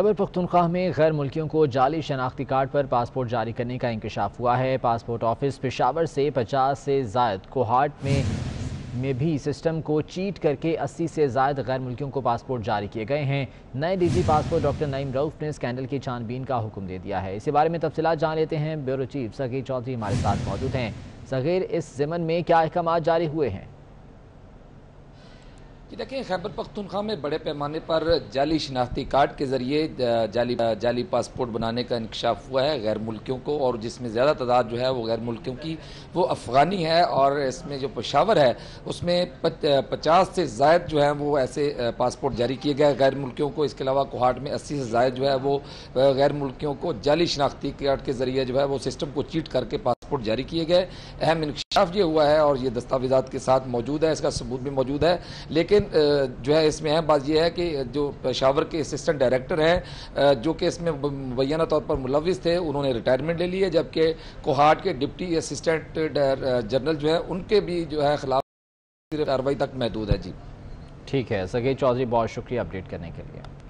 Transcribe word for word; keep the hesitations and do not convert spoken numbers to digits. खैबर पख्तूनख्वा में गैर मुल्कियों को जाली शनाख्ती कार्ड पर पासपोर्ट जारी करने का इंकशाफ हुआ है। पासपोर्ट ऑफिस पेशावर से पचास से जायद कोहाट में में भी सिस्टम को चीट करके अस्सी से जायद गैर मुल्कियों को पासपोर्ट जारी किए गए हैं। नए DG passport doctor Naeem Rauf ने स्कैंडल की छानबीन का हुक्म दे दिया है। इसी बारे में तफसीलात जान लेते हैं। ब्यूरो चीफ सगीर चौधरी हमारे साथ मौजूद हैं। सगीर, इस ज़मन में क्या अहकाम जारी हुए हैं? कि देखिए, खैबर पख्तूनख्वा में बड़े पैमाने पर जाली शनाख्ती कार्ड के ज़रिए जाली जाली पासपोर्ट बनाने का इंकशाफ हुआ है गैर मुल्कियों को, और जिसमें ज़्यादा तादाद जो है वो गैर मुल्कियों की वो अफ़गानी है। और इसमें जो पेशावर है उसमें पचास से ज़ायद जो है वो ऐसे पासपोर्ट जारी किए गए गैर मुल्कियों को। इसके अलावा कोहाट में अस्सी से ज़ायद जो है वो गैर मुल्कियों को जाली शनाख्ती कार्ड के ज़रिए जो है वो सिस्टम को चीट करके पासपोर्ट जारी किए गए। अहम इंकशाफ ये हुआ है और ये दस्तावेज़ात के साथ मौजूद है, इसका सबूत भी मौजूद है। लेकिन जो है इसमें अहम बात यह है कि जो पेशावर के असिस्टेंट डायरेक्टर हैं जो कि इसमें मुबैना तौर पर मुलविस थे, उन्होंने रिटायरमेंट ले ली है, जबकि कोहाट के डिप्टी असिस्टेंट जनरल जो है उनके भी जो है खिलाफ कार्रवाई तक महदूद है। जी ठीक है सगीर चौधरी, बहुत शुक्रिया अपडेट करने के लिए।